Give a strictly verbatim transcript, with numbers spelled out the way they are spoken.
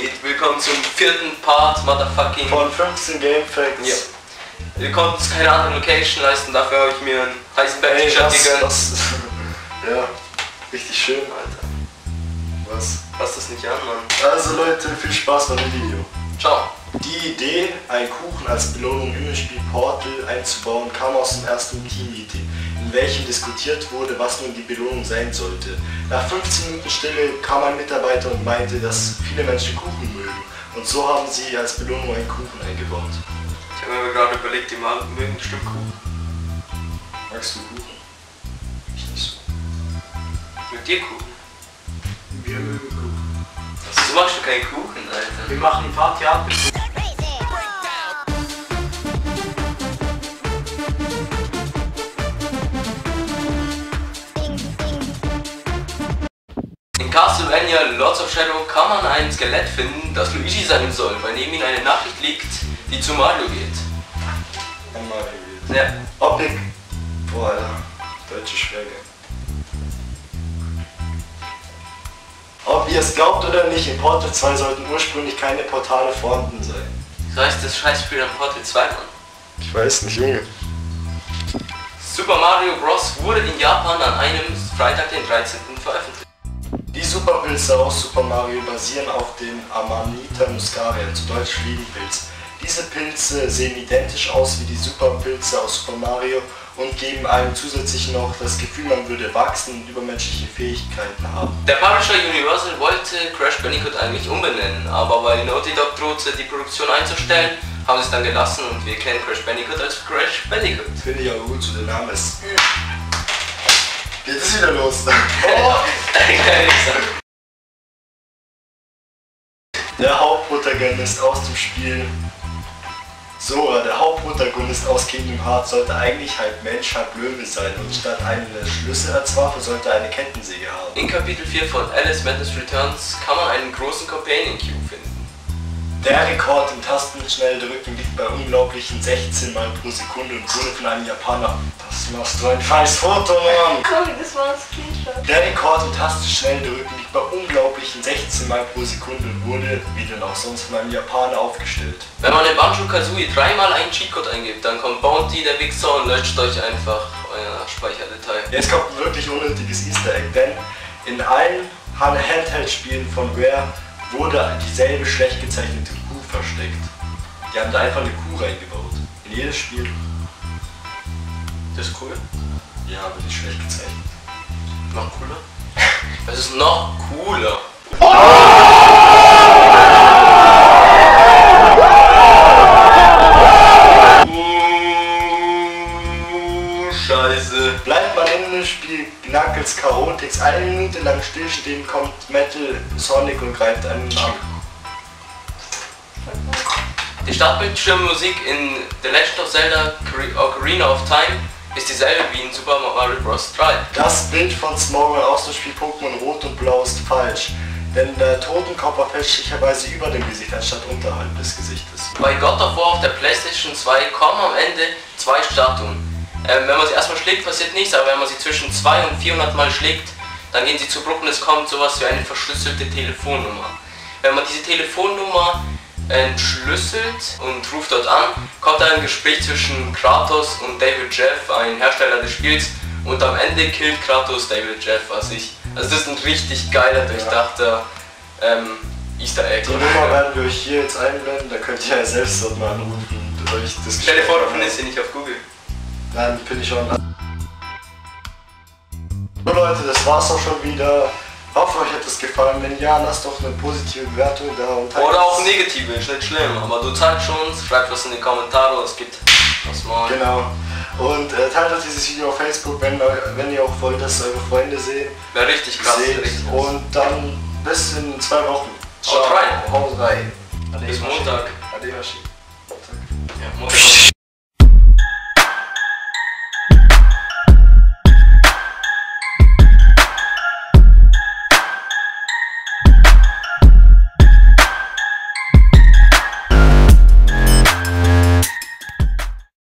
geht. Willkommen zum vierten Part, motherfucking... Von fünfzehn Game Facts. Ja. Wir konnten uns keine andere Location leisten, dafür habe ich mir einen Heisenberg-T-Shirt gegönnt. Ja, richtig schön, Alter. Was? Passt das nicht an, Mann. Also Leute, viel Spaß beim Video. Ciao. Die Idee, einen Kuchen als Belohnung im Spiel Portal einzubauen, kam aus dem ersten Team-Meeting, in welchem diskutiert wurde, was nun die Belohnung sein sollte. Nach fünfzehn Minuten Stille kam ein Mitarbeiter und meinte, dass viele Menschen Kuchen mögen. Und so haben sie als Belohnung einen Kuchen eingebaut. Ich habe mir gerade überlegt, die mögen ein Stück Kuchen. Magst du Kuchen? Ich nicht so. Mit dir Kuchen? Wir mögen Kuchen. Du machst doch keinen Kuchen, Alter. Wir machen ein paar Theaterkuchen. In Castlevania Lords of Shadow kann man ein Skelett finden, das Luigi sein soll, weil neben ihm eine Nachricht liegt, die zu Mario geht. An Mario geht. Ja. Opik. Boah, Alter. Deutsche Schwäge. Ob ihr es glaubt oder nicht, in Portal zwei sollten ursprünglich keine Portale vorhanden sein. So heißt das Scheißspiel an Portal zwei, Mann. Ich weiß nicht, Junge. Super Mario Bros. Wurde in Japan an einem Freitag, den dreizehnten veröffentlicht. Die Superpilze aus Super Mario basieren auf den Amanita Muscaria, zu Deutsch Fliegenpilz. Diese Pilze sehen identisch aus wie die Superpilze aus Super Mario und geben einem zusätzlich noch das Gefühl, man würde wachsen und übermenschliche Fähigkeiten haben. Der Publisher Universal wollte Crash Bandicoot eigentlich umbenennen, aber weil Naughty Dog drohte, die Produktion einzustellen, haben sie es dann gelassen und wir kennen Crash Bandicoot als Crash Bandicoot. Finde ich auch gut, so der Name ist... Geht es wieder los? Oh. Der Hauptprotagonist aus dem Spiel Sora, der Hauptprotagonist aus Kingdom Hearts, sollte eigentlich halb Mensch, halb Löwe sein und statt einer Schlüssel als Waffe sollte er eine Kettensäge haben. In Kapitel vier von Alice Madness Returns kann man einen großen Companion Cube finden. Der Rekord im Tastenschnelldrücken liegt bei unglaublichen sechzehn Mal pro Sekunde und wurde von einem Japaner. Das machst du ein falsches Foto, Mann! Sorry, das war ein Screenshot. Der Rekord im Tastenschnelldrücken liegt bei unglaublichen sechzehn Mal pro Sekunde und wurde, wie denn auch sonst, von einem Japaner aufgestellt. Wenn man in Banjo-Kazooie dreimal einen Cheatcode eingibt, dann kommt Bounty, der Wichser, und löscht euch einfach euer Speicherdetail. Jetzt kommt ein wirklich unnötiges Easter Egg, denn in allen Handheld-Spielen von Rare wurde dieselbe schlecht gezeichnete Kuh versteckt. Die haben da einfach eine Kuh reingebaut. In jedes Spiel. Das ist cool. Ja, aber nicht schlecht gezeichnet. Noch cooler? Das ist noch cooler. Oh! Oh, Scheiße. Bleibt man in dem Spiel Knuckles Chaotix eine Minute lang stillstehen, kommt Metal Sonic und greift einen Arm. Die Startbildschirmmusik in The Legend of Zelda Ocarina of Time ist dieselbe wie in Super Mario Bros. drei. Das Bild von Smogon aus dem Spiel Pokémon Rot und Blau ist falsch, denn der Totenkopf war fälschlicherweise über dem Gesicht anstatt unterhalb des Gesichtes. Bei God of War auf der Playstation zwei kommen am Ende zwei Statuen. Ähm, wenn man sie erstmal schlägt, passiert nichts, aber wenn man sie zwischen zweihundert und vierhundert Mal schlägt, dann gehen sie zu Bruch und es kommt sowas wie eine verschlüsselte Telefonnummer. Wenn man diese Telefonnummer entschlüsselt und ruft dort an, kommt dann ein Gespräch zwischen Kratos und David Jeff, ein Hersteller des Spiels, und am Ende killt Kratos David Jeff, was ich... Also das ist ein richtig geiler, durchdachter ähm, Easter Egg. Die Nummer werden wir euch hier jetzt einblenden, da könnt ihr ja selbst dort mal anrufen und euch das Gespräch... Stell dir vor, du findest sie nicht auf Google. Nein, finde ich auch nicht. So Leute, das war's auch schon wieder. Ich hoffe, euch hat es gefallen. Wenn ja, lasst doch eine positive Bewertung da und oder auch negative, ist nicht schlimm, aber du zeigst uns, schreibt was in die Kommentare, es gibt was mal. Genau. Und äh, teilt euch dieses Video auf Facebook, wenn, wenn ihr auch wollt, dass eure Freunde sehen. Wäre richtig krass. Seht. Richtig krass. Und dann bis in zwei Wochen. Ciao. Haut rein. Bis Montag. Ade, Montag. Ja, Montag.